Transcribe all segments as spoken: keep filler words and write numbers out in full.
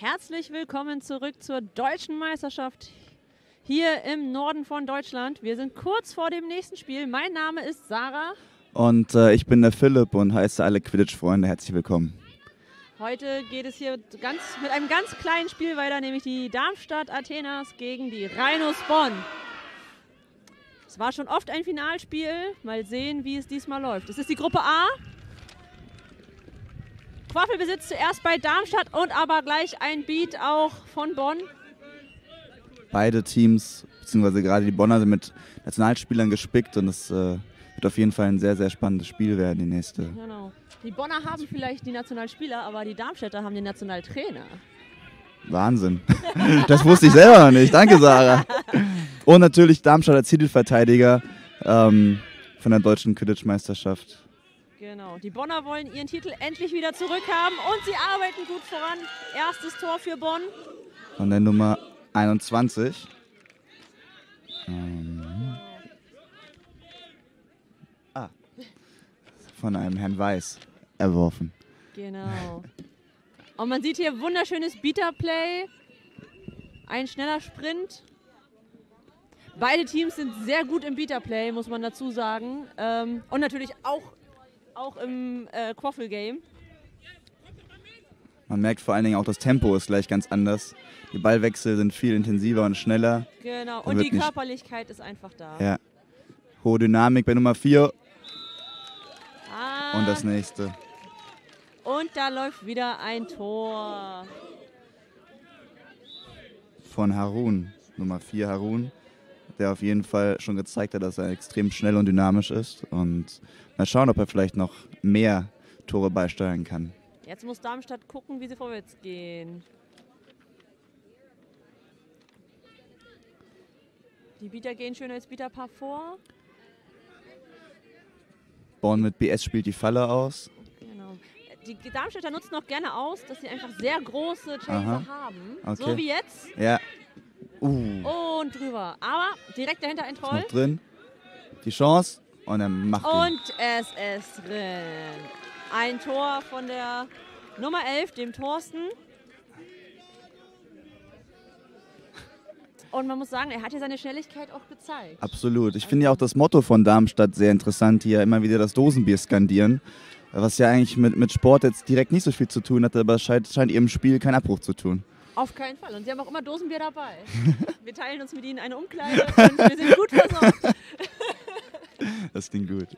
Herzlich willkommen zurück zur Deutschen Meisterschaft hier im Norden von Deutschland. Wir sind kurz vor dem nächsten Spiel. Mein Name ist Sarah. Und äh, ich bin der Philipp und heiße alle Quidditch-Freunde herzlich willkommen. Heute geht es hier ganz, mit einem ganz kleinen Spiel weiter, nämlich die Darmstadt Athenas gegen die Rheinos Bonn. Es war schon oft ein Finalspiel. Mal sehen, wie es diesmal läuft. Es ist die Gruppe A. Waffelbesitz zuerst bei Darmstadt und aber gleich ein Beat auch von Bonn. Beide Teams, beziehungsweise gerade die Bonner, sind mit Nationalspielern gespickt und es äh, wird auf jeden Fall ein sehr, sehr spannendes Spiel werden, die nächste. Genau. Die Bonner haben vielleicht die Nationalspieler, aber die Darmstädter haben den Nationaltrainer. Wahnsinn. Das wusste ich selber noch nicht. Danke, Sarah. Und natürlich Darmstadt als Titelverteidiger ähm, von der Deutschen Quidditch-Meisterschaft. Genau, die Bonner wollen ihren Titel endlich wieder zurückhaben und sie arbeiten gut voran. Erstes Tor für Bonn. Von der Nummer einundzwanzig. Ähm. Ah, von einem Herrn Weiß erworfen. Genau. Und man sieht hier wunderschönes Bieterplay. Ein schneller Sprint. Beide Teams sind sehr gut im Bieterplay, muss man dazu sagen. Ähm, und natürlich auch Auch im äh, Quaffel-Game. Man merkt vor allen Dingen auch, das Tempo ist gleich ganz anders. Die Ballwechsel sind viel intensiver und schneller. Genau, und die Körperlichkeit ist einfach da. Ja. Hohe Dynamik bei Nummer vier. Ah. Und das nächste. Und da läuft wieder ein Tor. Von Harun, Nummer vier Harun, der auf jeden Fall schon gezeigt hat, dass er extrem schnell und dynamisch ist. Und mal schauen, ob er vielleicht noch mehr Tore beisteuern kann. Jetzt muss Darmstadt gucken, wie sie vorwärts gehen. Die Bieter gehen schön als Bieterpaar vor. Born mit B S spielt die Falle aus. Genau. Die Darmstädter nutzen auch gerne aus, dass sie einfach sehr große Chancen haben. Okay. So wie jetzt. Ja. Uh. Und drüber. Aber direkt dahinter ein Troll. Ist noch drin. Die Chance. Und er macht ihn. Und es ist drin. Ein Tor von der Nummer elf, dem Thorsten. Und man muss sagen, er hat hier seine Schnelligkeit auch gezeigt. Absolut. Ich finde ja auch das Motto von Darmstadt sehr interessant, die ja immer wieder das Dosenbier skandieren. Was ja eigentlich mit, mit Sport jetzt direkt nicht so viel zu tun hat, aber scheint, scheint ihrem Spiel keinen Abbruch zu tun. Auf keinen Fall. Und sie haben auch immer Dosenbier dabei. Wir teilen uns mit ihnen eine Umkleide und wir sind gut versorgt. Das klingt gut.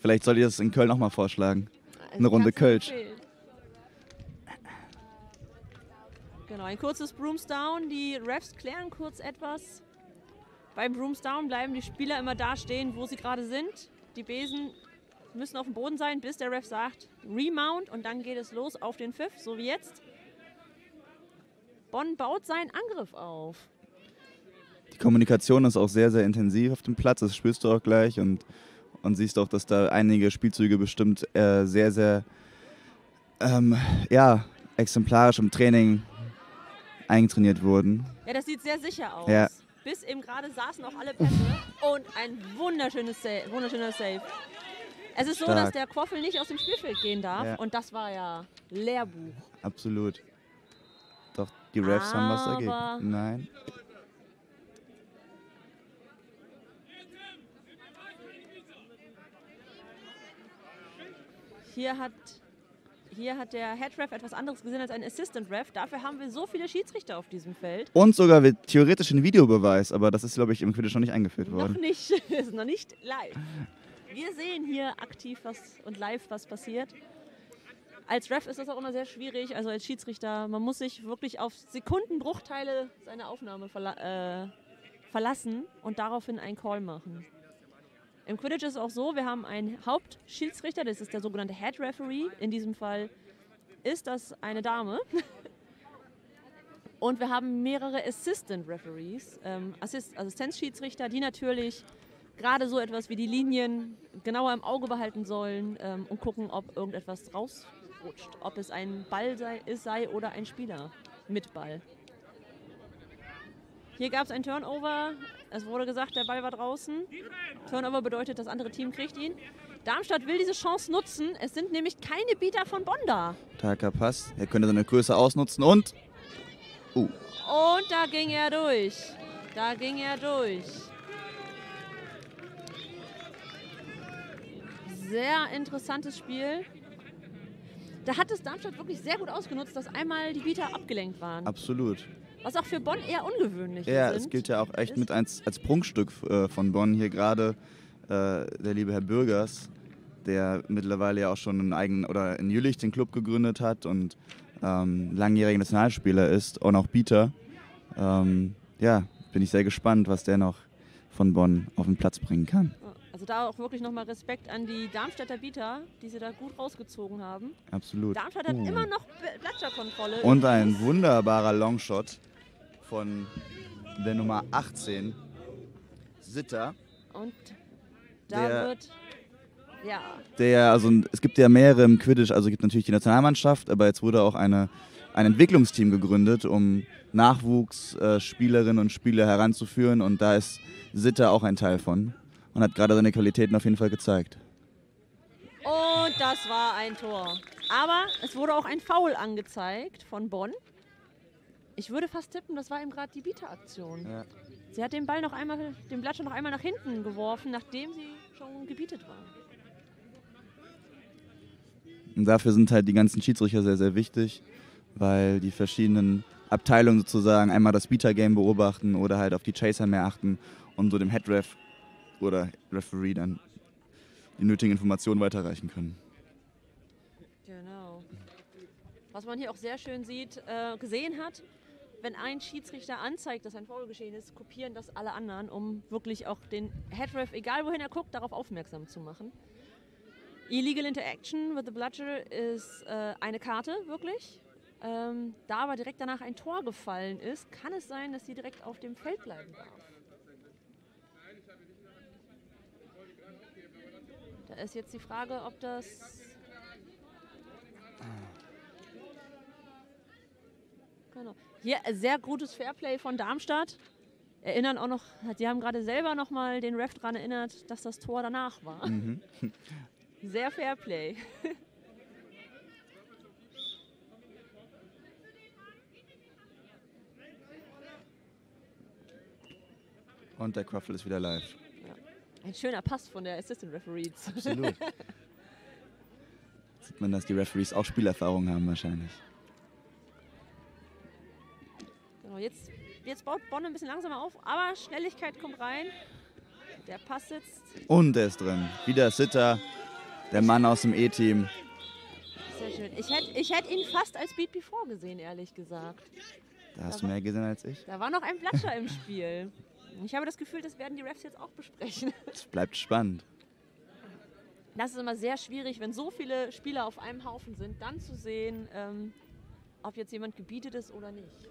Vielleicht sollte ich das in Köln auch mal vorschlagen. Eine Runde Kölsch. Genau, ein kurzes Broomsdown. Die Refs klären kurz etwas. Beim Broomsdown bleiben die Spieler immer da stehen, wo sie gerade sind. Die Besen müssen auf dem Boden sein, bis der Ref sagt Remount. Und dann geht es los auf den Pfiff, so wie jetzt. Bonn baut seinen Angriff auf. Die Kommunikation ist auch sehr, sehr intensiv auf dem Platz. Das spürst du auch gleich und, und siehst auch, dass da einige Spielzüge bestimmt äh, sehr, sehr ähm, ja, exemplarisch im Training eingetrainiert wurden. Ja, das sieht sehr sicher aus. Ja. Bis eben gerade saßen auch alle Pässe und ein wunderschönes Sa wunderschöner Save. Es ist stark so, dass der Quaffel nicht aus dem Spielfeld gehen darf. Ja. Und das war ja Lehrbuch. Absolut. Doch, die Refs haben was dagegen. Nein. Hier hat, hier hat der Head Ref etwas anderes gesehen als ein Assistant Ref. Dafür haben wir so viele Schiedsrichter auf diesem Feld. Und sogar theoretisch einen Videobeweis, aber das ist, glaube ich, im Quidditch noch nicht eingeführt worden. Noch nicht, ist noch nicht live. Wir sehen hier aktiv was und live, was passiert. Als Ref ist das auch immer sehr schwierig, also als Schiedsrichter. Man muss sich wirklich auf Sekundenbruchteile seiner Aufnahme verla äh, verlassen und daraufhin einen Call machen. Im Quidditch ist es auch so, wir haben einen Hauptschiedsrichter, das ist der sogenannte Head Referee. In diesem Fall ist das eine Dame. Und wir haben mehrere Assistant Referees, ähm, Assist Assistenzschiedsrichter, die natürlich gerade so etwas wie die Linien genauer im Auge behalten sollen ähm, und gucken, ob irgendetwas rausrutscht. Ob es ein Ball sei, ist, sei oder ein Spieler mit Ball. Hier gab es ein Turnover. Es wurde gesagt, der Ball war draußen. Turnover bedeutet, das andere Team kriegt ihn. Darmstadt will diese Chance nutzen. Es sind nämlich keine Bieter von Bonn da. Starker Pass. Er könnte seine Größe ausnutzen und... Uh. Und da ging er durch. Da ging er durch. Sehr interessantes Spiel. Da hat es Darmstadt wirklich sehr gut ausgenutzt, dass einmal die Bieter abgelenkt waren. Absolut. Was auch für Bonn eher ungewöhnlich ist. Ja, sind. Es gilt ja auch echt mit als, als Prunkstück von Bonn. Hier gerade äh, der liebe Herr Bürgers, der mittlerweile ja auch schon einen eigenen, oder in Jülich den Club gegründet hat und ähm, langjähriger Nationalspieler ist und auch Bieter. Ähm, ja, bin ich sehr gespannt, was der noch von Bonn auf den Platz bringen kann. Also da auch wirklich nochmal Respekt an die Darmstädter Bieter, die sie da gut rausgezogen haben. Absolut. Darmstadt hat uh. immer noch Platzerkontrolle. Und ein wunderbarer Longshot von der Nummer achtzehn, Sitter. Und da der, wird, ja. Der, also es gibt ja mehrere im Quidditch, also es gibt natürlich die Nationalmannschaft, aber jetzt wurde auch eine, ein Entwicklungsteam gegründet, um Nachwuchsspielerinnen äh, und Spieler heranzuführen. Und da ist Sitter auch ein Teil von. Und hat gerade seine Qualitäten auf jeden Fall gezeigt. Und das war ein Tor. Aber es wurde auch ein Foul angezeigt von Bonn. Ich würde fast tippen, das war eben gerade die Bieteraktion. Ja. Sie hat den Ball noch einmal, den Blatt schon noch einmal nach hinten geworfen, nachdem sie schon gebietet war. Und dafür sind halt die ganzen Schiedsrichter sehr, sehr wichtig, weil die verschiedenen Abteilungen sozusagen einmal das Bieter-Game beobachten oder halt auf die Chaser mehr achten und so dem Head-Ref oder Referee dann die nötigen Informationen weiterreichen können. Genau. Was man hier auch sehr schön sieht, äh, gesehen hat, wenn ein Schiedsrichter anzeigt, dass ein Foul geschehen ist, kopieren das alle anderen, um wirklich auch den Headref, egal wohin er guckt, darauf aufmerksam zu machen. Illegal Interaction with the Bludger ist äh, eine Karte, wirklich. Ähm, da aber direkt danach ein Tor gefallen ist, kann es sein, dass sie direkt auf dem Feld bleiben darf. Da ist jetzt die Frage, ob das... Genau. Hier sehr gutes Fairplay von Darmstadt. Erinnern auch noch, die haben gerade selber noch mal den Ref daran erinnert, dass das Tor danach war. Mhm. Sehr Fairplay. Und der Quaffel ist wieder live. Ein schöner Pass von der Assistant Referee. Absolut. Sieht man, dass die Referees auch Spielerfahrung haben wahrscheinlich. Genau, jetzt, jetzt baut Bonn ein bisschen langsamer auf, aber Schnelligkeit kommt rein. Der Pass sitzt. Und der ist drin. Wieder Sitter, der Mann aus dem E-Team. Sehr schön. Ich hätte ich hätt ihn fast als Beat Before gesehen, ehrlich gesagt. Da hast da du mehr war, gesehen als ich. Da war noch ein Blatscher im Spiel. Ich habe das Gefühl, das werden die Refs jetzt auch besprechen. Es bleibt spannend. Das ist immer sehr schwierig, wenn so viele Spieler auf einem Haufen sind, dann zu sehen, ähm, ob jetzt jemand gebietet ist oder nicht.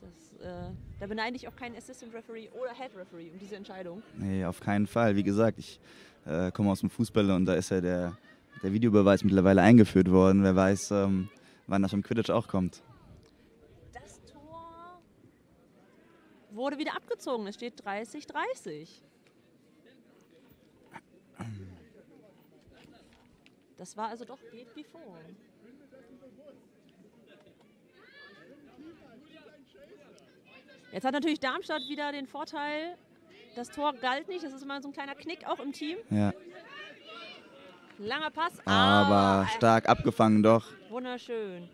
Das, äh, da beneide ich auch keinen Assistant Referee oder Head Referee um diese Entscheidung. Nee, auf keinen Fall. Wie gesagt, ich äh, komme aus dem Fußball und da ist ja der, der Videobeweis mittlerweile eingeführt worden. Wer weiß, ähm, wann das im Quidditch auch kommt. Wurde wieder abgezogen. Es steht dreißig dreißig. Das war also doch Beat Before. Jetzt hat natürlich Darmstadt wieder den Vorteil, das Tor galt nicht. Das ist immer so ein kleiner Knick auch im Team. Ja. Langer Pass. Aber ah, stark abgefangen doch. Wunderschön.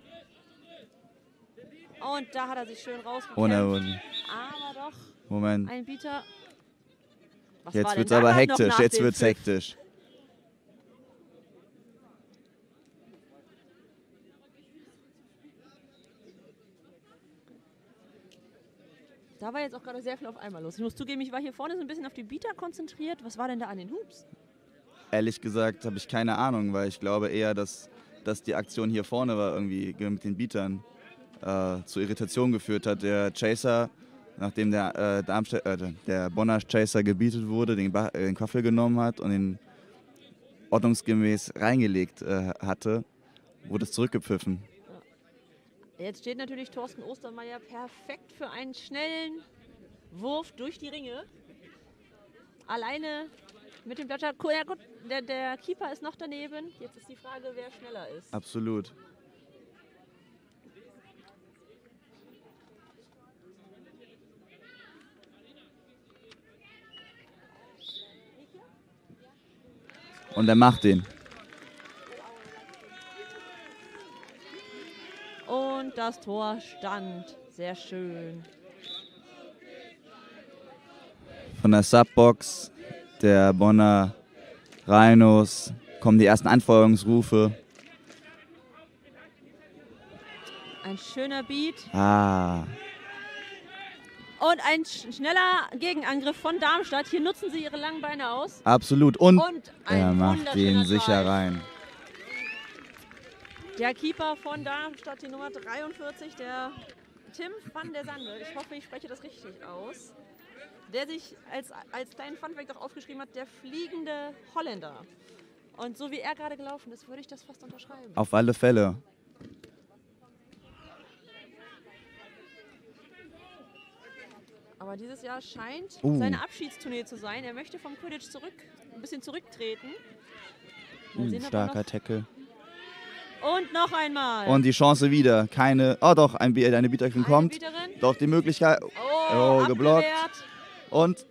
Und da hat er sich schön rausgekämpft. Aber doch, Moment. Ein Bieter. Was jetzt wird es aber hektisch, jetzt wird es hektisch. Da war jetzt auch gerade sehr viel auf einmal los. Ich muss zugeben, ich war hier vorne so ein bisschen auf die Bieter konzentriert. Was war denn da an den Hoops? Ehrlich gesagt habe ich keine Ahnung, weil ich glaube eher, dass, dass die Aktion hier vorne war, irgendwie mit den Bietern äh, zu Irritation geführt hat. Der Chaser... Nachdem der, äh, Darmstadt, äh, der Bonner Chaser gebietet wurde, den, äh, den Quaffel genommen hat und ihn ordnungsgemäß reingelegt äh, hatte, wurde es zurückgepfiffen. Jetzt steht natürlich Thorsten Ostermeier perfekt für einen schnellen Wurf durch die Ringe. Alleine mit dem Blatter. Ja, gut, der, der Keeper ist noch daneben. Jetzt ist die Frage, wer schneller ist. Absolut. Und er macht den. Und das Tor stand. Sehr schön. Von der Subbox der Bonner Rheinos kommen die ersten Anfeuerungsrufe. Ein schöner Beat. Ah. Und ein schneller Gegenangriff von Darmstadt. Hier nutzen sie ihre langen Beine aus. Absolut. Und, Und er macht den sicher rein. Der Keeper von Darmstadt, die Nummer dreiundvierzig, der Tim van der Sande. Ich hoffe, ich spreche das richtig aus. Der sich als, als kleinen Funfact auch aufgeschrieben hat, der fliegende Holländer. Und so wie er gerade gelaufen ist, würde ich das fast unterschreiben. Auf alle Fälle. Aber dieses Jahr scheint uh. seine Abschiedsturnier zu sein. Er möchte vom Quidditch zurück, ein bisschen zurücktreten. Uh, sehen, starker Tackle. Und noch einmal. Und die Chance wieder. Keine, oh doch, ein, eine Bieterin kommt. Bieterin. Doch, die Möglichkeit. Oh, oh geblockt. Und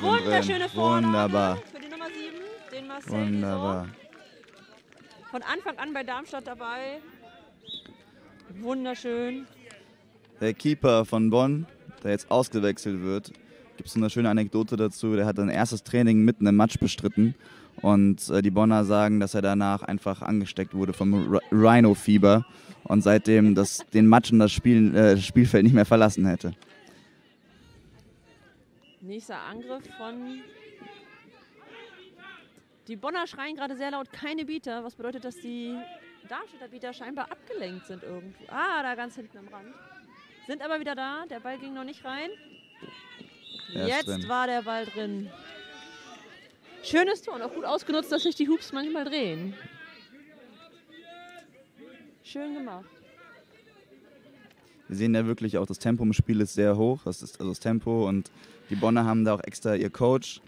wunderschöne Vorlage. Wunderbar. Für die Nummer sieben, den Marcel Wunderbar. Lison. Von Anfang an bei Darmstadt dabei. Wunderschön. Der Keeper von Bonn, der jetzt ausgewechselt wird, gibt es eine schöne Anekdote dazu. Der hat sein erstes Training mitten im Match bestritten und äh, die Bonner sagen, dass er danach einfach angesteckt wurde vom Rhino-Fieber und seitdem das, den Match und das Spiel, äh, Spielfeld nicht mehr verlassen hätte. Nächster Angriff von... Die Bonner schreien gerade sehr laut, keine Bieter, was bedeutet, dass die Darmstädter Bieter scheinbar abgelenkt sind irgendwo. Ah, da ganz hinten am Rand. Sind aber wieder da, der Ball ging noch nicht rein. Der Jetzt war der Ball drin. Schönes Tor und auch gut ausgenutzt, dass sich die Hoops manchmal drehen. Schön gemacht. Wir sehen ja wirklich auch, das Tempo im Spiel ist sehr hoch, das ist also das Tempo und die Bonner haben da auch extra ihr Coach,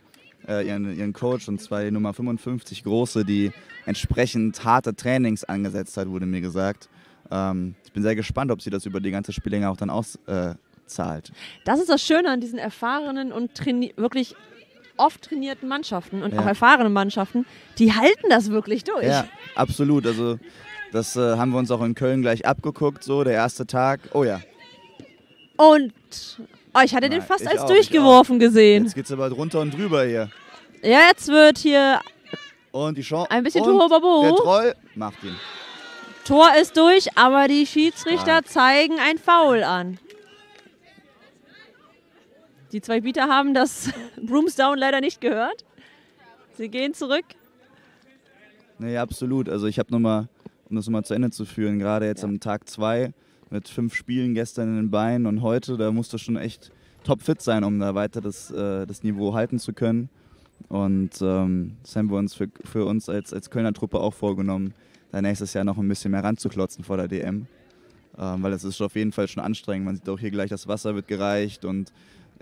äh, ihren, ihren Coach und zwar die Nummer fünfundfünfzig, Große, die entsprechend harte Trainings angesetzt hat, wurde mir gesagt. Ich bin sehr gespannt, ob sie das über die ganze Spiellänge auch dann auszahlt. Äh, das ist das Schöne an diesen erfahrenen und wirklich oft trainierten Mannschaften und ja. auch erfahrenen Mannschaften, die halten das wirklich durch. Ja, absolut. Also das äh, haben wir uns auch in Köln gleich abgeguckt, so der erste Tag. Oh ja. Und oh, ich hatte Na, den fast als auch, durchgeworfen gesehen. Jetzt geht es aber runter und drüber hier. Ja, jetzt wird hier und die Chance. ein bisschen Tuhobabu. Der Troll macht ihn. Tor ist durch, aber die Schiedsrichter Stark. zeigen ein Foul an. Die zwei Bieter haben das Broomsdown leider nicht gehört. Sie gehen zurück. Nee, absolut. Also ich habe nochmal, um das nochmal zu Ende zu führen, gerade jetzt ja. am Tag zwei mit fünf Spielen gestern in den Beinen und heute, da musst du schon echt topfit sein, um da weiter das, äh, das Niveau halten zu können. Und ähm, das haben wir uns für, für uns als, als Kölner Truppe auch vorgenommen, da nächstes Jahr noch ein bisschen mehr ranzuklotzen vor der D M, ähm, weil es ist auf jeden Fall schon anstrengend. Man sieht auch hier gleich, das Wasser wird gereicht und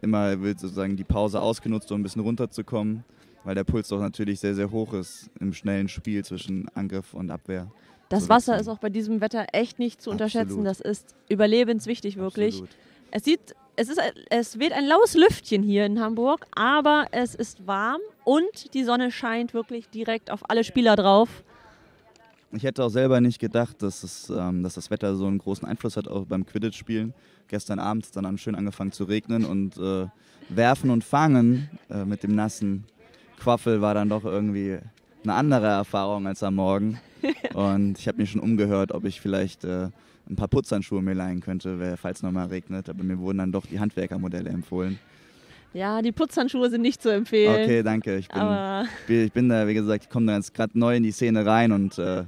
immer wird sozusagen die Pause ausgenutzt, um ein bisschen runterzukommen, weil der Puls doch natürlich sehr, sehr hoch ist im schnellen Spiel zwischen Angriff und Abwehr. Das Wasser ist auch bei diesem Wetter echt nicht zu unterschätzen. Absolut. Das ist überlebenswichtig wirklich. Absolut. Es sieht, es ist, es weht ein laues Lüftchen hier in Hamburg, aber es ist warm und die Sonne scheint wirklich direkt auf alle Spieler drauf. Ich hätte auch selber nicht gedacht, dass, es, ähm, dass das Wetter so einen großen Einfluss hat, auch beim Quidditch-Spielen. Gestern Abend ist dann schön angefangen zu regnen und äh, werfen und fangen äh, mit dem nassen Quaffel war dann doch irgendwie eine andere Erfahrung als am Morgen. Und ich habe mir schon umgehört, ob ich vielleicht äh, ein paar Putzhandschuhe mir leihen könnte, falls es nochmal regnet. Aber mir wurden dann doch die Handwerkermodelle empfohlen. Ja, die Putzhandschuhe sind nicht zu empfehlen. Okay, danke. Ich bin, ich bin da, wie gesagt, ich komme da jetzt gerade neu in die Szene rein und... Äh,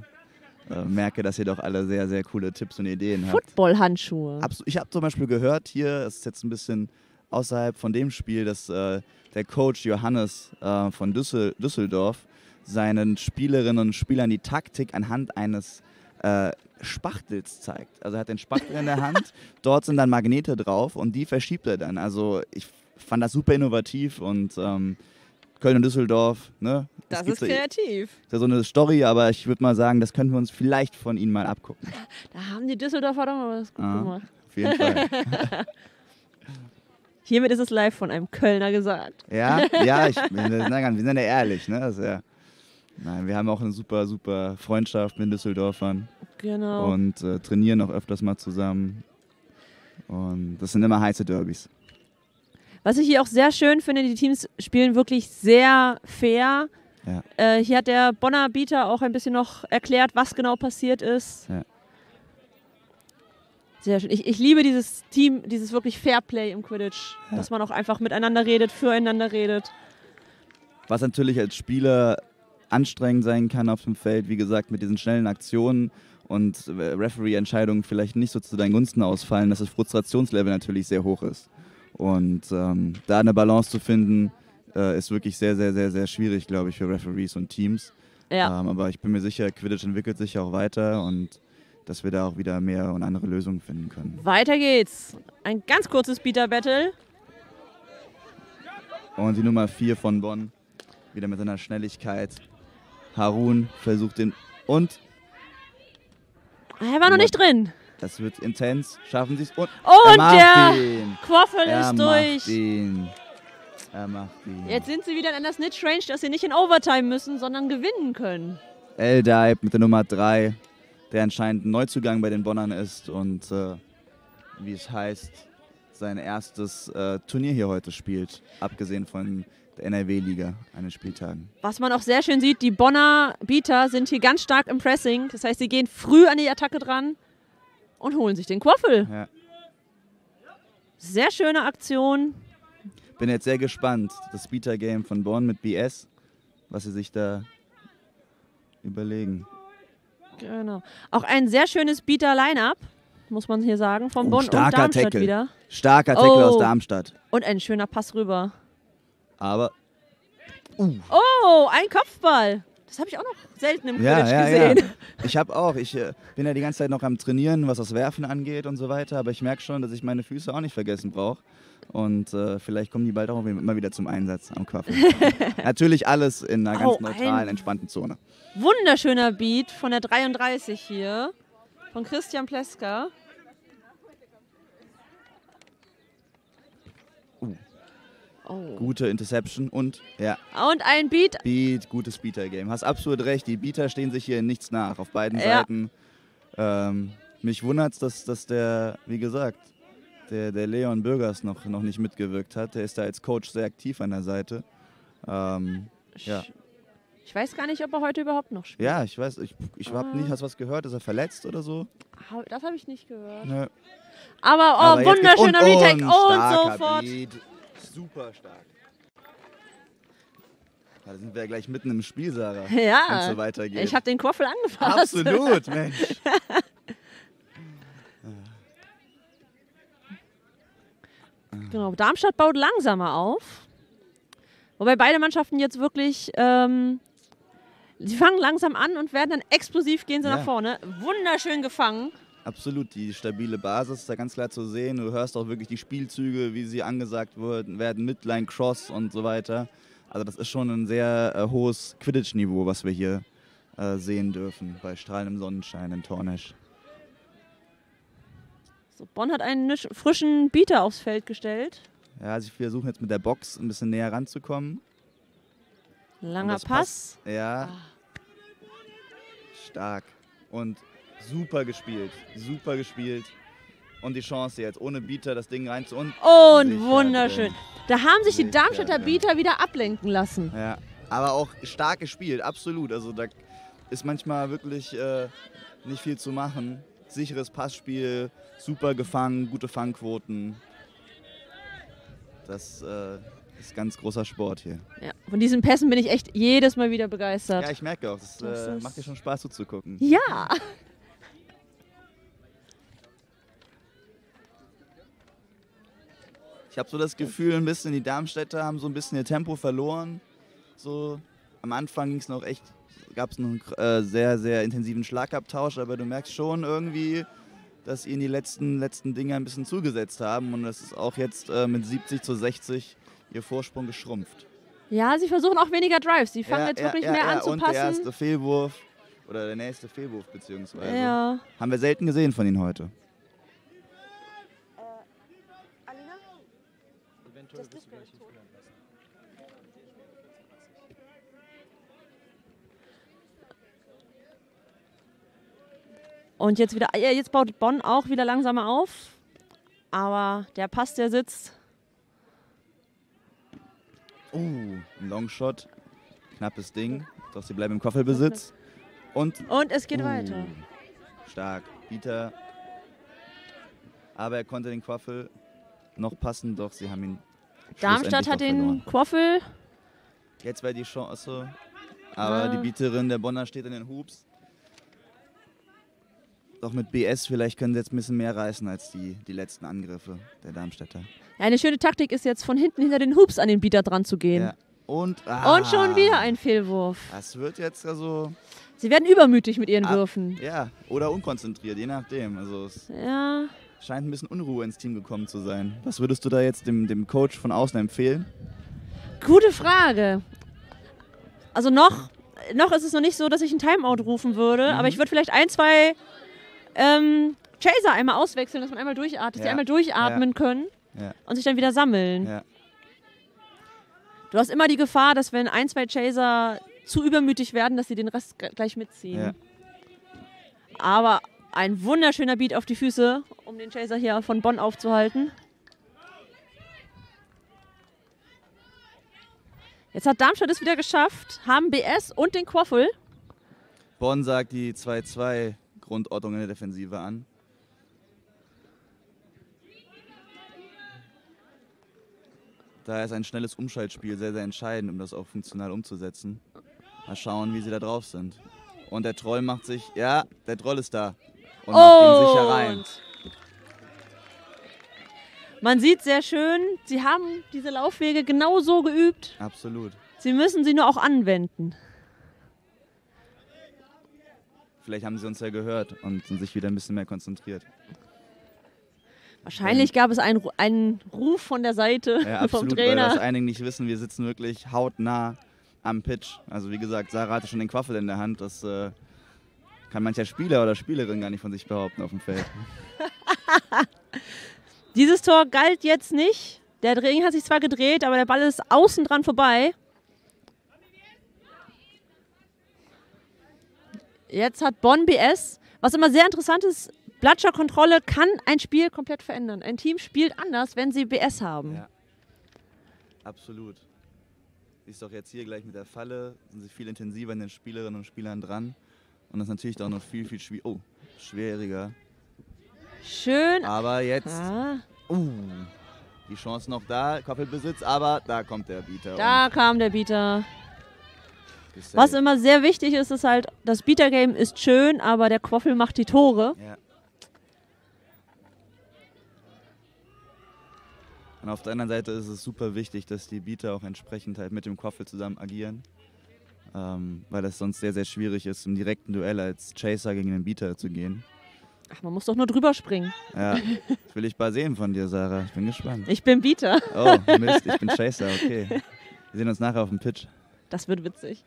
Äh, merke, dass ihr doch alle sehr, sehr coole Tipps und Ideen habt. Football-Handschuhe. Ich habe zum Beispiel gehört hier, das ist jetzt ein bisschen außerhalb von dem Spiel, dass äh, der Coach Johannes äh, von Düssel Düsseldorf seinen Spielerinnen und Spielern die Taktik anhand eines äh, Spachtels zeigt. Also er hat den Spachtel in der Hand, dort sind dann Magnete drauf und die verschiebt er dann. Also ich fand das super innovativ und ähm, Köln und Düsseldorf. Ne? Das, das ist kreativ. So, ist ja so eine Story, aber ich würde mal sagen, das können wir uns vielleicht von Ihnen mal abgucken. Da haben die Düsseldorfer doch mal was gut ah, gemacht. Auf jeden Fall. Hiermit ist es live von einem Kölner gesagt. Ja, ja, ich, wir sind ja ehrlich. Ne? Das ist ja, nein, wir haben auch eine super, super Freundschaft mit Düsseldorfern. Genau. Und äh, trainieren auch öfters mal zusammen. Und das sind immer heiße Derbys. Was ich hier auch sehr schön finde, die Teams spielen wirklich sehr fair. Ja. Äh, hier hat der Bonner Bieter auch ein bisschen noch erklärt, was genau passiert ist. Ja. Sehr schön. Ich, ich liebe dieses Team, dieses wirklich Fairplay im Quidditch, ja. Dass man auch einfach miteinander redet, füreinander redet. Was natürlich als Spieler anstrengend sein kann auf dem Feld, wie gesagt, mit diesen schnellen Aktionen und Referee-Entscheidungen vielleicht nicht so zu deinen Gunsten ausfallen, dass das Frustrationslevel natürlich sehr hoch ist. Und ähm, da eine Balance zu finden, äh, ist wirklich sehr, sehr, sehr, sehr schwierig, glaube ich, für Referees und Teams. Ja. Ähm, aber ich bin mir sicher, Quidditch entwickelt sich auch weiter und dass wir da auch wieder mehr und andere Lösungen finden können. Weiter geht's. Ein ganz kurzes Bieter-Battle. Und die Nummer vier von Bonn, wieder mit seiner Schnelligkeit. Harun versucht den und... Er war noch nicht drin. Das wird intens. Schaffen sie es. Und, und der Quaffel ist durch. Ihn. Er macht ihn. Jetzt sind sie wieder in einer Snitch-Range, dass sie nicht in Overtime müssen, sondern gewinnen können. L-Dipe mit der Nummer drei, der anscheinend ein Neuzugang bei den Bonnern ist und äh, wie es heißt, sein erstes äh, Turnier hier heute spielt, abgesehen von der N R W-Liga an den Spieltagen. Was man auch sehr schön sieht, die Bonner Bieter sind hier ganz stark im Pressing. Das heißt, sie gehen früh an die Attacke dran. Und holen sich den Quaffel. Ja. Sehr schöne Aktion. Bin jetzt sehr gespannt. Das Bieter-Game von Bonn mit B S, was sie sich da überlegen. Genau. Auch ein sehr schönes Bieter-Line-Up, muss man hier sagen, von oh, Bonn und Darmstadt Tackle. Wieder. Starker Tackle oh. aus Darmstadt. Und ein schöner Pass rüber. Aber... Uh. Oh, ein Kopfball. Das habe ich auch noch selten im Quidditch ja, ja, gesehen. Ja. Ich habe auch. Ich äh, bin ja die ganze Zeit noch am Trainieren, was das Werfen angeht und so weiter. Aber ich merke schon, dass ich meine Füße auch nicht vergessen brauche. Und äh, vielleicht kommen die bald auch mal wieder zum Einsatz am Quaffel. Natürlich alles in einer ganz oh, neutralen, entspannten Zone. Wunderschöner Beat von der dreiunddreißig hier, von Christian Pleska. Oh. Gute Interception und ja. Und ein Beat. Beat, gutes Bieter-Game. Hast absolut recht, die Bieter stehen sich hier nichts nach, auf beiden ja. Seiten. Ähm, mich wundert es, dass, dass der, wie gesagt, der, der Leon Bürgers noch, noch nicht mitgewirkt hat. Der ist da als Coach sehr aktiv an der Seite. Ähm, ja. Ich weiß gar nicht, ob er heute überhaupt noch spielt. Ja, ich weiß, ich, ich hab nicht, hast du was gehört? Ist er verletzt oder so? Das habe ich nicht gehört. Nö. Aber, oh, Aber wunderschöner und, Retake und, und sofort. Beat. Super stark. Da sind wir ja gleich mitten im Spiel, Sarah. Ja. Wenn es so weitergeht. Ich habe den Quaffel angefasst. Absolut, Mensch. Genau, Darmstadt baut langsamer auf. Wobei beide Mannschaften jetzt wirklich, ähm, sie fangen langsam an und werden dann explosiv gehen sie ja. nach vorne. Wunderschön gefangen. Absolut, die stabile Basis ist da ganz klar zu sehen. Du hörst auch wirklich die Spielzüge, wie sie angesagt werden, Midline, Cross und so weiter. Also das ist schon ein sehr äh, hohes Quidditch-Niveau, was wir hier äh, sehen dürfen, bei strahlendem Sonnenschein in Tornesch. So, Bonn hat einen frischen Bieter aufs Feld gestellt. Ja, sie versuchen jetzt mit der Box ein bisschen näher ranzukommen. Langer Pass. Ja. Ah. Stark. Und... Super gespielt, super gespielt. Und die Chance jetzt, ohne Bieter das Ding rein zu... Und, und wunderschön. Da haben sich die Darmstädter Bieter wieder ablenken lassen. Ja, aber auch stark gespielt, absolut. Also da ist manchmal wirklich äh, nicht viel zu machen. Sicheres Passspiel, super gefangen, gute Fangquoten. Das äh, ist ganz großer Sport hier. Ja, von diesen Pässen bin ich echt jedes Mal wieder begeistert. Ja, ich merke auch, das, das äh, macht dir schon Spaß zuzugucken. Ja. Ich habe so das Gefühl, ein bisschen die Darmstädter haben so ein bisschen ihr Tempo verloren. So, am Anfang ging es noch echt, gab es einen äh, sehr, sehr intensiven Schlagabtausch, aber du merkst schon irgendwie, dass ihnen die letzten, letzten Dinge ein bisschen zugesetzt haben und das ist auch jetzt äh, mit siebzig zu sechzig ihr Vorsprung geschrumpft. Ja, sie versuchen auch weniger Drives. Sie fangen ja, jetzt wirklich ja, mehr ja, an zu passen. Und der erste Fehlwurf oder der nächste Fehlwurf beziehungsweise. Ja. Haben wir selten gesehen von ihnen heute. Äh, Alina? Eventuell das bist du gleich tot. Und jetzt wieder, jetzt baut Bonn auch wieder langsamer auf. Aber der Pass, der sitzt. Oh, ein Longshot. Knappes Ding. Doch, sie bleiben im Koffelbesitz. Und, Und es geht uh, weiter. Stark. Dieter. Aber er konnte den Quaffel noch passen, doch sie haben ihn. Darmstadt hat den Quaffel. Jetzt war die Chance. Aber ja. die Bieterin der Bonner steht in den Hubs. Doch mit B S, vielleicht können sie jetzt ein bisschen mehr reißen als die, die letzten Angriffe der Darmstädter. Ja, eine schöne Taktik ist jetzt von hinten hinter den Hubs an den Bieter dran zu gehen. Ja. Und, ah, und schon wieder ein Fehlwurf. Das wird jetzt also... Sie werden übermütig mit ihren ab, Würfen. Ja, oder unkonzentriert, je nachdem. Also es ja. scheint ein bisschen Unruhe ins Team gekommen zu sein. Was würdest du da jetzt dem, dem Coach von außen empfehlen? Gute Frage. Also noch, noch ist es noch nicht so, dass ich ein Timeout rufen würde, mhm. aber ich würde vielleicht ein, zwei... Ähm, Chaser einmal auswechseln, dass man einmal durchatmet, dass ja. die einmal durchatmen ja. können ja. und sich dann wieder sammeln. Ja. Du hast immer die Gefahr, dass wenn ein, zwei Chaser zu übermütig werden, dass sie den Rest gleich mitziehen. Ja. Aber ein wunderschöner Beat auf die Füße, um den Chaser hier von Bonn aufzuhalten. Jetzt hat Darmstadt es wieder geschafft, haben B S und den Quaffel. Bonn sagt die zwei zwei Grundordnung in der Defensive an. Daher ist ein schnelles Umschaltspiel sehr, sehr entscheidend, um das auch funktional umzusetzen. Mal schauen, wie sie da drauf sind. Und der Troll macht sich... Ja, der Troll ist da. Und, und macht ihn sicher rein. Man sieht sehr schön, sie haben diese Laufwege genau so geübt. Absolut. Sie müssen sie nur auch anwenden. Vielleicht haben sie uns ja gehört und sind sich wieder ein bisschen mehr konzentriert. Wahrscheinlich ähm. gab es einen, einen Ruf von der Seite ja, absolut, vom Trainer. Weil das einige nicht wissen, wir sitzen wirklich hautnah am Pitch. Also wie gesagt, Sarah hatte schon den Quaffel in der Hand. Das äh, kann mancher Spieler oder Spielerin gar nicht von sich behaupten auf dem Feld. Dieses Tor galt jetzt nicht. Der Drehing hat sich zwar gedreht, aber der Ball ist außen dran vorbei. Jetzt hat Bonn B S, was immer sehr interessant ist, Bludger-Kontrolle kann ein Spiel komplett verändern. Ein Team spielt anders, wenn sie B S haben. Ja, absolut. Ist doch jetzt hier gleich mit der Falle, sind sie viel intensiver an den Spielerinnen und Spielern dran. Und das ist natürlich auch noch viel, viel schwier oh, schwieriger. Schön. Aber jetzt, ja. uh, die Chance noch da, Koppelbesitz, aber da kommt der Bieter. Da kam der Bieter. Was immer sehr wichtig ist, ist halt, das Bieter-Game ist schön, aber der Quaffel macht die Tore. Ja. Und auf der anderen Seite ist es super wichtig, dass die Bieter auch entsprechend halt mit dem Quaffel zusammen agieren, ähm, weil das sonst sehr, sehr schwierig ist, im direkten Duell als Chaser gegen den Bieter zu gehen. Ach, man muss doch nur drüber springen. Ja, das will ich bald sehen von dir, Sarah. Ich bin gespannt. Ich bin Bieter. Oh, Mist, ich bin Chaser, okay. Wir sehen uns nachher auf dem Pitch. Das wird witzig.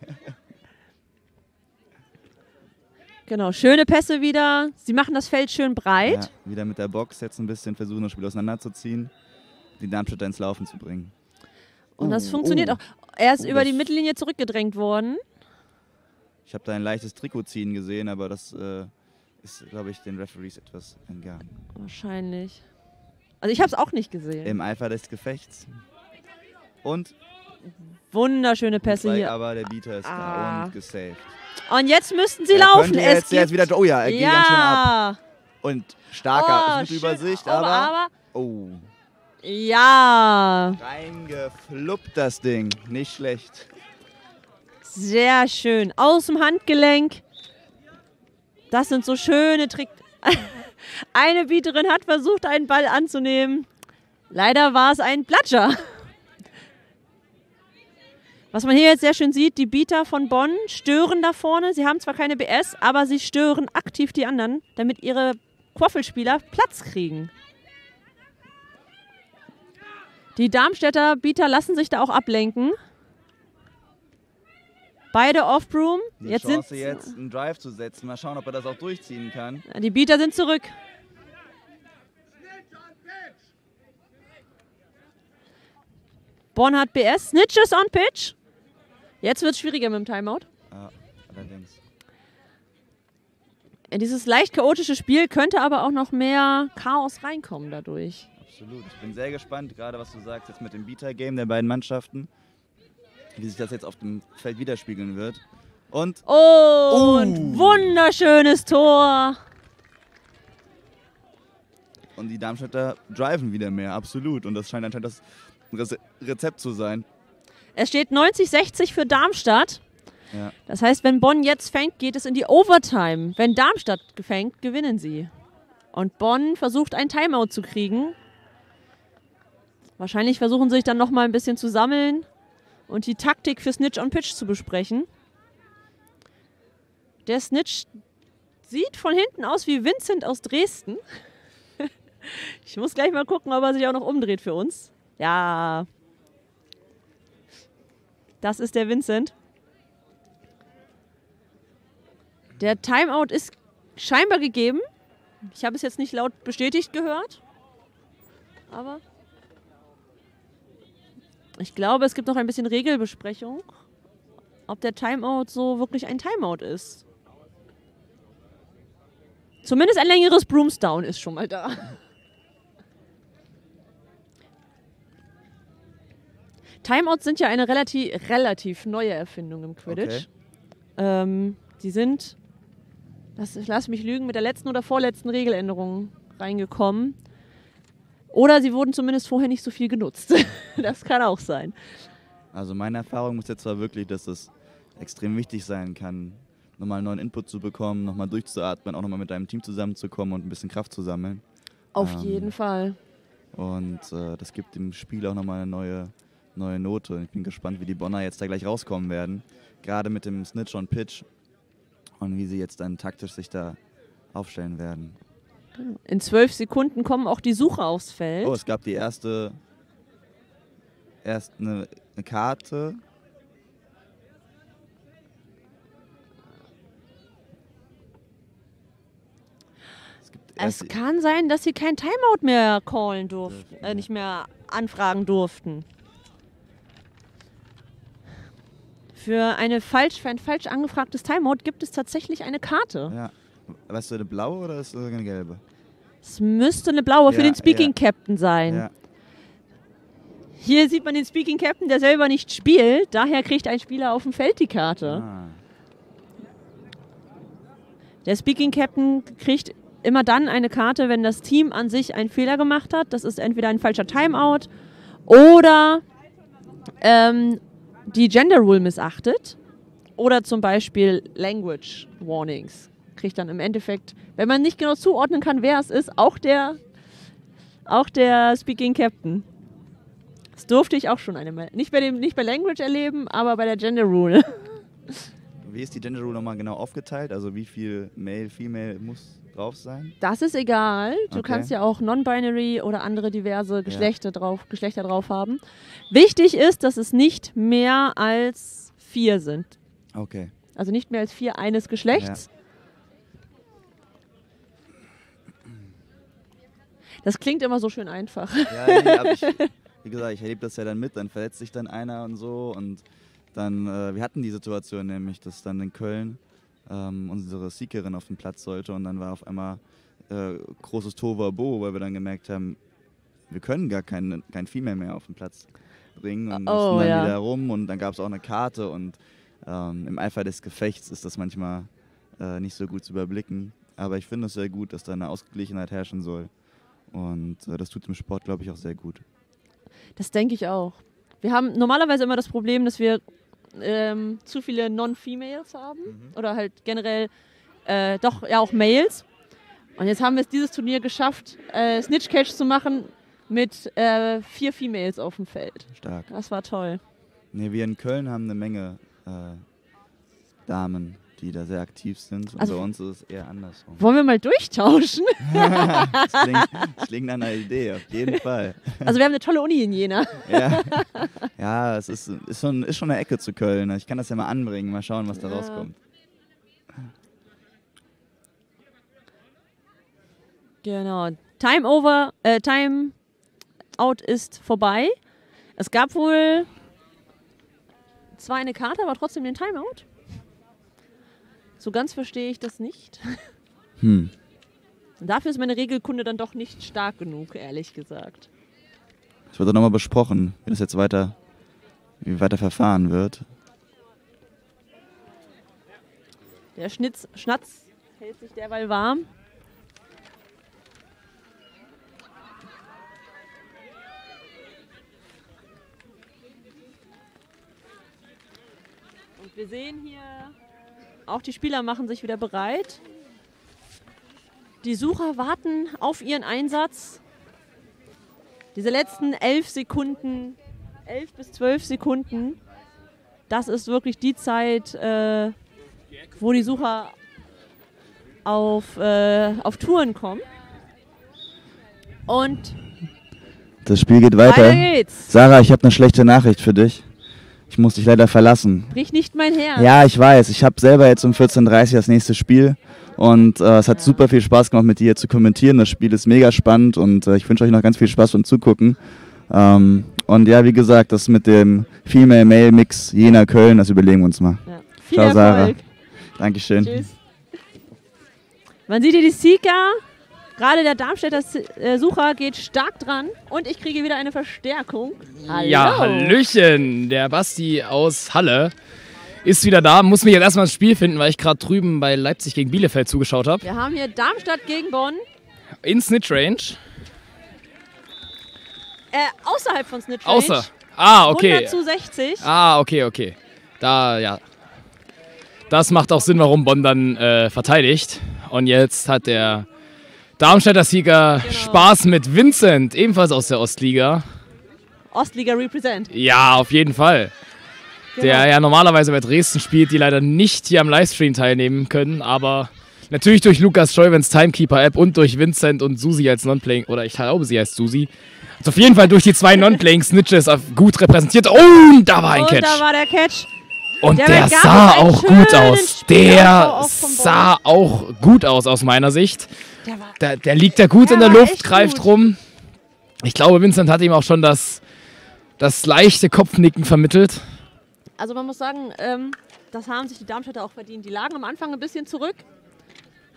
Genau, schöne Pässe wieder. Sie machen das Feld schön breit. Ja, wieder mit der Box jetzt ein bisschen versuchen, das Spiel auseinanderzuziehen, die Darmstädter ins Laufen zu bringen. Und oh, das funktioniert oh. auch. Er ist oh, über die Mittellinie zurückgedrängt worden. Ich habe da ein leichtes Trikot ziehen gesehen, aber das äh, ist, glaube ich, den Referees etwas entgangen. Wahrscheinlich. Also ich habe es auch nicht gesehen. Im Eifer des Gefechts. Und... Wunderschöne Pässe hier. Aber der Bieter ist ah. da und gesaved. Und jetzt müssten sie er laufen. Er jetzt, jetzt wieder, oh ja, er ja. ging ganz schön ab. Und starker, oh, ist mit Übersicht, aber, aber... Oh. Ja. Reingefluppt das Ding, nicht schlecht. Sehr schön. Aus dem Handgelenk. Das sind so schöne Tricks. Eine Bieterin hat versucht, einen Ball anzunehmen. Leider war es ein Bludger. Was man hier jetzt sehr schön sieht, die Bieter von Bonn stören da vorne. Sie haben zwar keine B S, aber sie stören aktiv die anderen, damit ihre Quaffelspieler Platz kriegen. Die Darmstädter Bieter lassen sich da auch ablenken. Beide Off-Broom. Eine jetzt Chance sind jetzt einen Drive zu setzen. Mal schauen, ob er das auch durchziehen kann. Die Bieter sind zurück. Bonn hat B S. Snitches on Pitch. Jetzt wird es schwieriger mit dem Timeout. Ah, allerdings. Dieses leicht chaotische Spiel könnte aber auch noch mehr Chaos reinkommen dadurch. Absolut. Ich bin sehr gespannt, gerade was du sagst jetzt mit dem Bieter-Game der beiden Mannschaften, wie sich das jetzt auf dem Feld widerspiegeln wird. Und, oh, uh. und wunderschönes Tor. Und die Darmstädter driven wieder mehr, absolut. Und das scheint anscheinend das Re Rezept zu sein. Es steht neunzig sechzig für Darmstadt. Ja. Das heißt, wenn Bonn jetzt fängt, geht es in die Overtime. Wenn Darmstadt fängt, gewinnen sie. Und Bonn versucht, ein Timeout zu kriegen. Wahrscheinlich versuchen sie sich dann noch mal ein bisschen zu sammeln und die Taktik für Snitch on Pitch zu besprechen. Der Snitch sieht von hinten aus wie Vincent aus Dresden. Ich muss gleich mal gucken, ob er sich auch noch umdreht für uns. Ja, das ist der Vincent. Der Timeout ist scheinbar gegeben. Ich habe es jetzt nicht laut bestätigt gehört. Aber ich glaube, es gibt noch ein bisschen Regelbesprechung, ob der Timeout so wirklich ein Timeout ist. Zumindest ein längeres Broomsdown ist schon mal da. Timeouts sind ja eine relativ, relativ neue Erfindung im Quidditch. Okay. Ähm, die sind... Ich lasse mich lügen, mit der letzten oder vorletzten Regeländerung reingekommen. Oder sie wurden zumindest vorher nicht so viel genutzt. Das kann auch sein. Also meine Erfahrung ist jetzt zwar wirklich, dass es extrem wichtig sein kann, nochmal einen neuen Input zu bekommen, nochmal durchzuatmen, auch nochmal mit deinem Team zusammenzukommen und ein bisschen Kraft zu sammeln. Auf ähm, jeden Fall. Und äh, das gibt dem Spiel auch nochmal eine neue, neue Note. Ich bin gespannt, wie die Bonner jetzt da gleich rauskommen werden. Gerade mit dem Snitch on Pitch. Und wie sie jetzt dann taktisch sich da aufstellen werden. In zwölf Sekunden kommen auch die Sucher aufs Feld. Oh, es gab die erste, erst eine, eine Karte. Es, gibt es kann sein, dass sie kein Timeout mehr callen durften, äh, nicht mehr anfragen durften. Für, eine falsch, für ein falsch angefragtes Timeout gibt es tatsächlich eine Karte. Ja. Weißt du, eine blaue oder ist das eine gelbe? Es müsste eine blaue ja, für den Speaking ja. Captain sein. Ja. Hier sieht man den Speaking Captain, der selber nicht spielt. Daher kriegt ein Spieler auf dem Feld die Karte. Ah. Der Speaking Captain kriegt immer dann eine Karte, wenn das Team an sich einen Fehler gemacht hat. Das ist entweder ein falscher Timeout oder... Ähm, die Gender Rule missachtet oder zum Beispiel Language Warnings. Kriegt dann im Endeffekt, wenn man nicht genau zuordnen kann, wer es ist, auch der, auch der Speaking Captain. Das durfte ich auch schon einmal. Nicht bei, dem, nicht bei Language erleben, aber bei der Gender Rule. Wie ist die Gender Rule nochmal genau aufgeteilt? Also wie viel Male, Female muss drauf sein? Das ist egal. Du okay. kannst ja auch Non-Binary oder andere diverse Geschlechter, ja. drauf, Geschlechter drauf haben. Wichtig ist, dass es nicht mehr als vier sind. Okay. Also nicht mehr als vier eines Geschlechts. Ja. Das klingt immer so schön einfach. Ja, nee, aber ich, wie gesagt, ich erlebe das ja dann mit. Dann verletzt sich dann einer und so und Dann, äh, wir hatten die Situation nämlich, dass dann in Köln ähm, unsere Seekerin auf den Platz sollte und dann war auf einmal äh, großes Tovabo, weil wir dann gemerkt haben, wir können gar kein, kein Female mehr auf den Platz bringen und oh, mussten dann ja. wieder rum und dann gab es auch eine Karte und ähm, im Eifer des Gefechts ist das manchmal äh, nicht so gut zu überblicken, aber ich finde es sehr gut, dass da eine Ausgeglichenheit herrschen soll und äh, das tut dem Sport, glaube ich, auch sehr gut. Das denke ich auch. Wir haben normalerweise immer das Problem, dass wir Ähm, zu viele Non-Females haben mhm. oder halt generell äh, doch ja auch Males. Und jetzt haben wir es dieses Turnier geschafft, äh, Snitch-Catch zu machen mit äh, vier Females auf dem Feld. Stark. Das war toll. Nee, wir in Köln haben eine Menge äh, Damen die da sehr aktiv sind. Und also bei uns ist es eher andersrum. Wollen wir mal durchtauschen? das, klingt, das klingt nach einer Idee, auf jeden Fall. Also wir haben eine tolle Uni in Jena. ja, ja es ist, ist, schon, ist schon eine Ecke zu Köln. Ich kann das ja mal anbringen, mal schauen, was da ja. rauskommt. Genau. Time over, äh, Time out ist vorbei. Es gab wohl zwar eine Karte, aber trotzdem den Timeout. So ganz verstehe ich das nicht. Hm. Dafür ist meine Regelkunde dann doch nicht stark genug, ehrlich gesagt. Es wird dann nochmal besprochen, wie das jetzt weiter, wie weiter verfahren wird. Der Schnitz, Schnatz hält sich derweil warm. Wir sehen hier, auch die Spieler machen sich wieder bereit. Die Sucher warten auf ihren Einsatz. Diese letzten elf Sekunden, elf bis zwölf Sekunden, das ist wirklich die Zeit, äh, wo die Sucher auf, äh, auf Touren kommen. Und das Spiel geht weiter. Weiter geht's. Sarah, ich habe eine schlechte Nachricht für dich. Ich muss dich leider verlassen. Brich nicht mein Herz. Ja, ich weiß. Ich habe selber jetzt um vierzehn Uhr dreißig das nächste Spiel. Und äh, es hat ja. super viel Spaß gemacht, mit dir zu kommentieren. Das Spiel ist mega spannend und äh, ich wünsche euch noch ganz viel Spaß beim Zugucken. Ähm, und ja, wie gesagt, das mit dem Female-Male-Mix Jena-Köln, das überlegen wir uns mal. Ja. Viel Ciao, Erfolg. Sarah. Dankeschön. Tschüss. Man sieht hier die Sieger. Gerade der Darmstädter Sucher geht stark dran und ich kriege wieder eine Verstärkung. Hallo. Ja, hallöchen. Der Basti aus Halle ist wieder da. Muss mich jetzt erstmal ins Spiel finden, weil ich gerade drüben bei Leipzig gegen Bielefeld zugeschaut habe. Wir haben hier Darmstadt gegen Bonn. In Snitch Range. Äh, außerhalb von Snitch Range. Außer. Ah, okay. hundert zu sechzig. Ah, okay, okay. Da, ja. Das macht auch Sinn, warum Bonn dann äh, verteidigt. Und jetzt hat der Darmstädter Sieger, genau. Spaß mit Vincent, ebenfalls aus der Ostliga. Ostliga represent. Ja, auf jeden Fall. Genau. Der ja normalerweise bei Dresden spielt, die leider nicht hier am Livestream teilnehmen können, aber natürlich durch Lukas Scheuvens Timekeeper-App und durch Vincent und Susi als Non-Playing, oder ich glaube, sie heißt Susi. Also auf jeden Fall durch die zwei Non-Playing-Snitches gut repräsentiert. Oh, da war ein Catch. Und da war der Catch. Und der, der sah auch gut aus. Der sah auch gut aus, aus meiner Sicht. Der, war, der, der liegt ja gut der in der Luft, greift gut rum. Ich glaube, Vincent hat ihm auch schon das, das leichte Kopfnicken vermittelt. Also man muss sagen, ähm, das haben sich die Darmstädter auch verdient. Die lagen am Anfang ein bisschen zurück,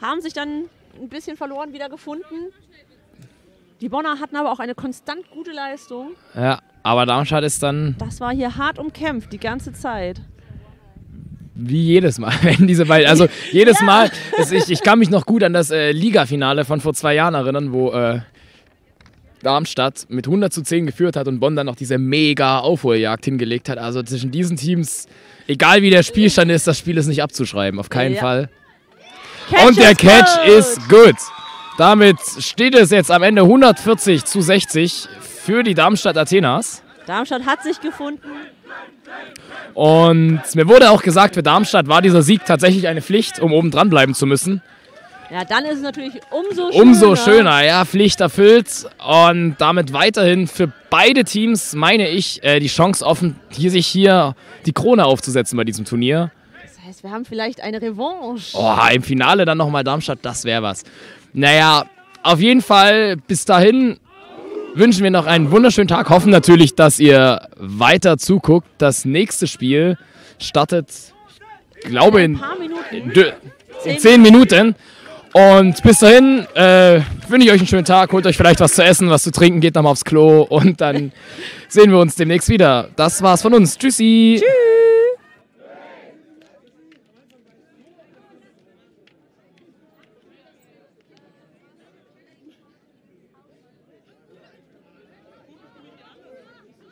haben sich dann ein bisschen verloren wieder gefunden. Die Bonner hatten aber auch eine konstant gute Leistung. Ja, aber Darmstadt ist dann... Das war hier hart umkämpft, die ganze Zeit. Wie jedes Mal, wenn diese beiden, also jedes ja. Mal, ist, ich, ich kann mich noch gut an das äh, Liga-Finale von vor zwei Jahren erinnern, wo äh, Darmstadt mit hundert zu zehn geführt hat und Bonn dann noch diese mega Aufholjagd hingelegt hat. Also zwischen diesen Teams, egal wie der Spielstand ist, das Spiel ist nicht abzuschreiben, auf keinen ja. Fall. Catch und der Catch good. ist gut. Damit steht es jetzt am Ende hundertvierzig zu sechzig für die Darmstadt Athenas. Darmstadt hat sich gefunden. Und mir wurde auch gesagt, für Darmstadt war dieser Sieg tatsächlich eine Pflicht, um oben dran bleiben zu müssen. Ja, dann ist es natürlich umso schöner. Umso schöner, ja, Pflicht erfüllt. Und damit weiterhin für beide Teams, meine ich, die Chance offen, hier sich hier die Krone aufzusetzen bei diesem Turnier. Das heißt, wir haben vielleicht eine Revanche. Oh, im Finale dann nochmal Darmstadt, das wäre was. Naja, auf jeden Fall bis dahin wünschen wir noch einen wunderschönen Tag. Hoffen natürlich, dass ihr weiter zuguckt. Das nächste Spiel startet, ich glaube, in, in, in zehn Minuten. Und bis dahin äh, wünsche ich euch einen schönen Tag. Holt euch vielleicht was zu essen, was zu trinken. Geht nochmal aufs Klo und dann sehen wir uns demnächst wieder. Das war's von uns. Tschüssi. Tschüss.